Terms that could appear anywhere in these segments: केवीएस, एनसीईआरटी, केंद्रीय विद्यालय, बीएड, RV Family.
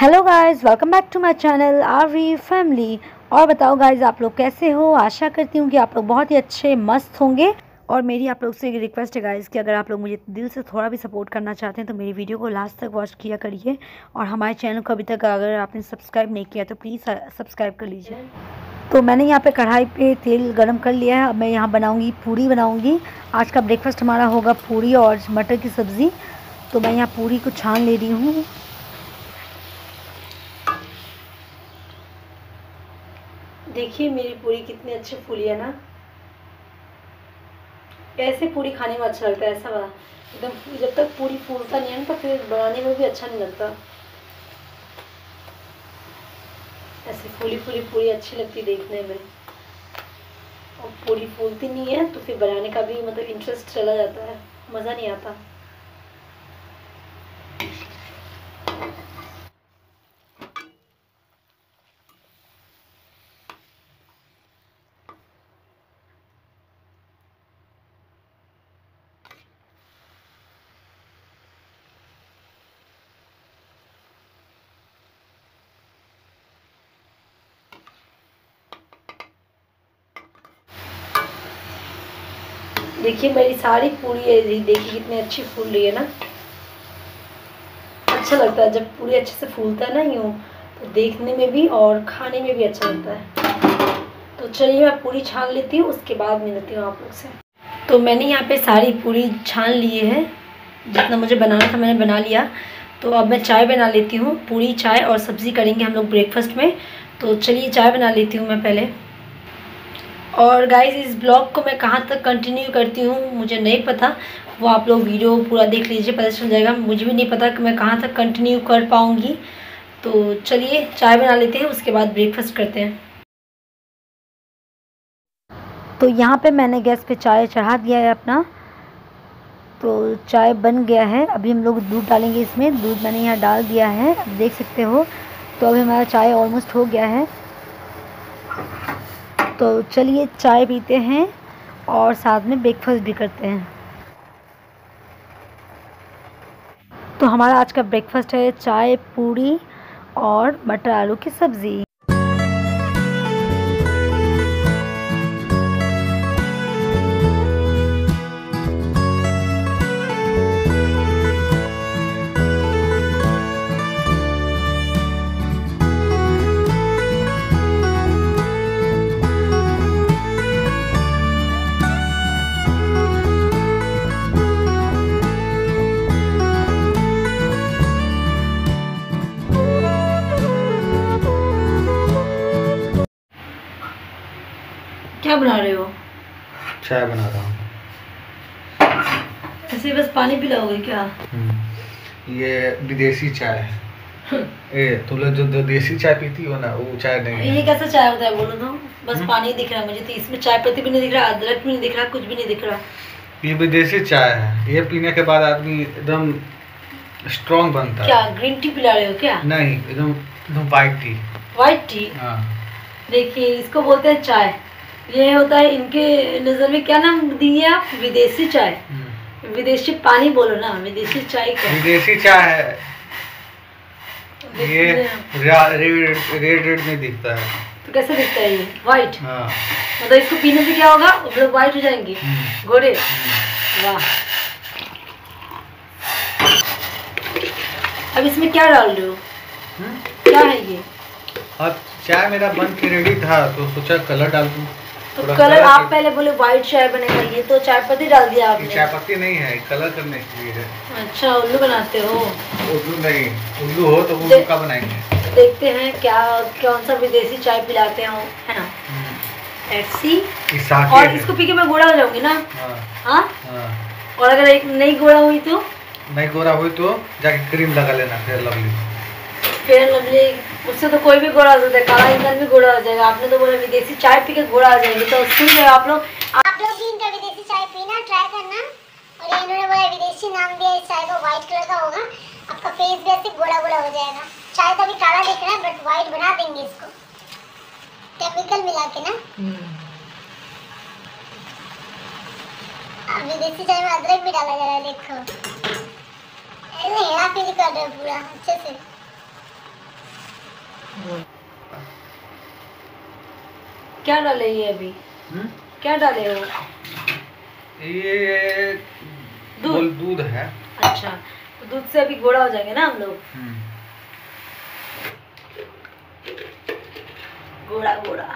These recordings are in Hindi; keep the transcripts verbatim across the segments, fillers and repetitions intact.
Hello guys, welcome back to my channel RV family. और बताओ गाइस, आप लोग कैसे हो? आशा करती हूँ कि आप लोग बहुत ही अच्छे मस्त होंगे। और मेरी आप लोग से एक रिक्वेस्ट है गाइस कि अगर आप लोग मुझे दिल से थोड़ा भी सपोर्ट करना चाहते हैं तो मेरी वीडियो को लास्ट तक वॉच किया करिए। और हमारे चैनल को अभी तक अगर आपने सब्सक्राइब नहीं किया तो प्लीज़ सब्सक्राइब कर लीजिए। तो मैंने यहाँ पे कढ़ाई पे तेल गरम कर लिया है। अब मैं यहाँ बनाऊँगी पूरी बनाऊँगी। आज का ब्रेकफास्ट हमारा होगा पूरी और मटर की सब्ज़ी। तो मैं यहाँ पूरी को छान ले रही हूँ। देखिए मेरी पूरी कितनी अच्छी फूली है ना। ऐसे पूरी खाने में अच्छा लगता है, ऐसा बना एकदम। जब तक पूरी फूलता नहीं है ना तो फिर बनाने में भी अच्छा नहीं लगता। ऐसे फूली फूली पूरी अच्छी लगती है देखने में, और पूरी फूलती नहीं है तो फिर बनाने का भी मतलब इंटरेस्ट चला जाता है, मज़ा नहीं आता। देखिए मेरी सारी पूरी देखिए कितनी अच्छी फूल रही है ना। अच्छा लगता है जब पूरी अच्छे से फूलता है ना यूँ, तो देखने में भी और खाने में भी अच्छा लगता है। तो चलिए मैं पूरी छान लेती हूँ, उसके बाद मिलती हूँ आप लोग से। तो मैंने यहाँ पे सारी पूरी छान ली है, जितना मुझे बनाना था मैंने बना लिया। तो अब मैं चाय बना लेती हूँ। पूरी चाय और सब्ज़ी करेंगे हम लोग ब्रेकफास्ट में। तो चलिए चाय बना लेती हूँ मैं पहले। और गाइज इस ब्लॉग को मैं कहाँ तक कंटिन्यू करती हूँ मुझे नहीं पता, वो आप लोग वीडियो पूरा देख लीजिए, पता चल जाएगा। मुझे भी नहीं पता कि मैं कहाँ तक कंटिन्यू कर पाऊँगी। तो चलिए चाय बना लेते हैं, उसके बाद ब्रेकफास्ट करते हैं। तो यहाँ पे मैंने गैस पे चाय चढ़ा दिया है अपना। तो चाय बन गया है। अभी हम लोग दूध डालेंगे इसमें। दूध मैंने यहाँ डाल दिया है, आप देख सकते हो। तो अभी हमारा चाय ऑलमोस्ट हो गया है। तो चलिए चाय पीते हैं और साथ में ब्रेकफास्ट भी करते हैं। तो हमारा आज का ब्रेकफास्ट है चाय, पूरी और मटर आलू की सब्ज़ी। क्या बना रहे हो? चाय बना रहा हूँ। ऐसे बस पानी पिलाओगे क्या? ये विदेशी चाय ए, तुम लोग जो देसी चाय पीती हो ना, वो चाय नहीं। ये कैसा चाय होता है बोलो तो? बस पानी दिख रहा है मुझे तो। इसमें चाय पत्ती भी नहीं दिख रहा, अदरक भी नहीं दिख रहा, कुछ भी नहीं दिख रहा। ये विदेशी चाय है। ये पीने के बाद आदमी एकदम स्ट्रॉन्ग बनता है। क्या ग्रीन टी पिला रहे हो क्या? नहीं, एकदम वाइट टी। White T? देखिए इसको बोलते हैं चाय। ये होता है इनके नज़र में। क्या नाम दिए आप? विदेशी चाय। विदेशी पानी बोलो ना, विदेशी चाय क्या? विदेशी चाय है ये। रेड रेड रेड में दिखता है। तो कैसे दिखता है ये? वाइट। हाँ। मतलब इसको पीने से क्या होगा? वो लोग वाइट हो जाएंगे, गोरे। वाह। अब इसमें क्या डाल रहे हो? क्या है ये? अब चाय मेरा बन के रेडी था तो सोचा कलर डाल दूँ। तो कलर आप पहले बोले व्हाइट चाय बनेगा, ये तो चाय पत्ती डाल दिया आपने। चाय पत्ती नहीं है, कलर करने के लिए है। अच्छा उल्लू बनाते हो? उल्लू नहीं, उल्लू हो तो उल्लू का बनाएंगे। देखते हैं क्या कौन सा विदेशी चाय पिलाते हैं, है ना? ऐसी। और इसको पी के मैं गोरा हो जाऊंगी ना? हाँ। और अगर एक नई गोरा हुई तो? नई गोरा हुई तो जाके क्रीम लगा लेना, फेयर लवली। फेयर लवली उससे तो कोई भी गोरा हो जाता है, काला इंसान भी गोरा हो जाएगा। आपने तो बोला विदेशी चाय पी के गोरा हो जाएंगे, तो सुन रहे हो आप लोग। आप लोग भी इनका विदेशी चाय पीना ट्राई करना। और ये इन्होंने बोला विदेशी नाम दिया इस चाय को, व्हाइट कलर का होगा। आपका फेस भी ऐसे गोरा गोरा हो जाएगा। चाय तो अभी काला दिख रहा है बट व्हाइट बना देंगे इसको, केमिकल मिला के ना। अब विदेशी चाय में अदरक भी डाला जा रहा है, देखो। हेराफेरी कर रहे हो पूरा अच्छे से। क्या डाले ये अभी हुँ? क्या डाले हो? ये दूध दूध है। अच्छा, तो दूध से अभी घोड़ा हो जाएंगे ना हम लोग। घोड़ा घोड़ा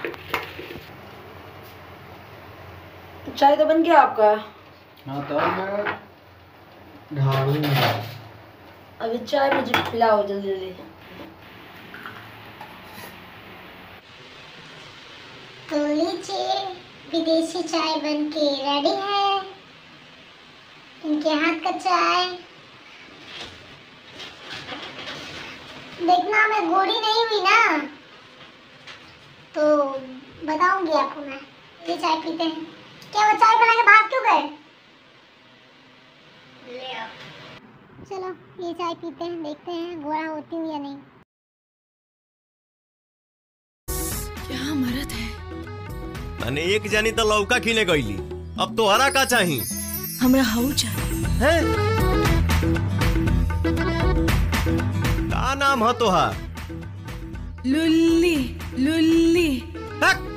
चाय तो बन गया आपका? हाँ, तो मैं अभी चाय मुझे पिलाओ जल्दी जल्दी। तो लीजिए, विदेशी चाय बनके रेडी है। इनके हाथ का चाय देखना, मैं गोरी नहीं हुई ना, तो बताऊंगी आपको मैं। ये चाय पीते हैं। क्या वो चाय बना के भाग क्यों गए? ले आओ, चलो ये चाय पीते हैं, देखते हैं गोरा होती हूँ या नहीं। क्या मरद है, अने एक जानी तो लौका खिने गईली, अब तोहरा का चाही? हमरा हाउ चाही है। का नाम है तोहार? लुल्ली। लुल्ली तक